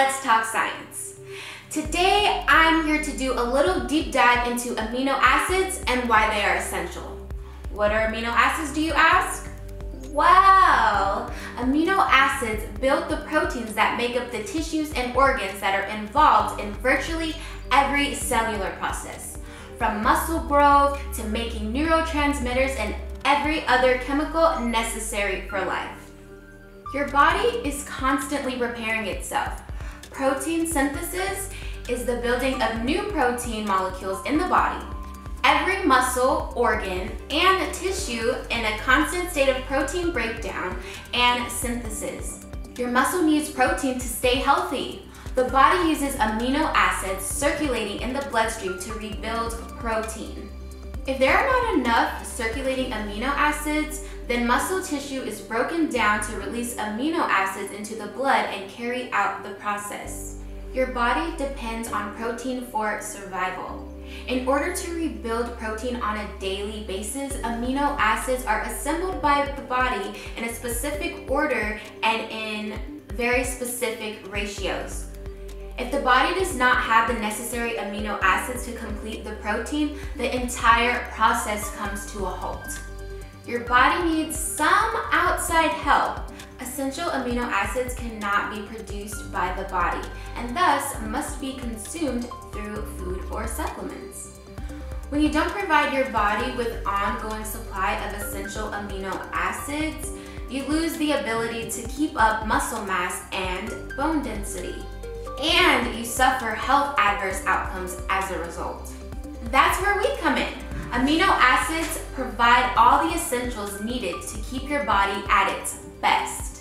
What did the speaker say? Let's Talk Science. Today, I'm here to do a little deep dive into amino acids and why they are essential. What are amino acids, do you ask? Wow! Amino acids build the proteins that make up the tissues and organs that are involved in virtually every cellular process, from muscle growth to making neurotransmitters and every other chemical necessary for life. Your body is constantly repairing itself. Protein synthesis is the building of new protein molecules in the body. Every muscle, organ, and tissue in a constant state of protein breakdown and synthesis. Your muscle needs protein to stay healthy. The body uses amino acids circulating in the bloodstream to rebuild protein. If there are not enough circulating amino acids, then muscle tissue is broken down to release amino acids into the blood and carry out the process. Your body depends on protein for survival. In order to rebuild protein on a daily basis, amino acids are assembled by the body in a specific order and in very specific ratios. If the body does not have the necessary amino acids to complete the protein, the entire process comes to a halt. Your body needs some outside help. Essential amino acids cannot be produced by the body and thus must be consumed through food or supplements. When you don't provide your body with ongoing supply of essential amino acids, you lose the ability to keep up muscle mass and bone density, and you suffer health adverse outcomes as a result. That's where we come in. Amino acids provide all the essentials needed to keep your body at its best.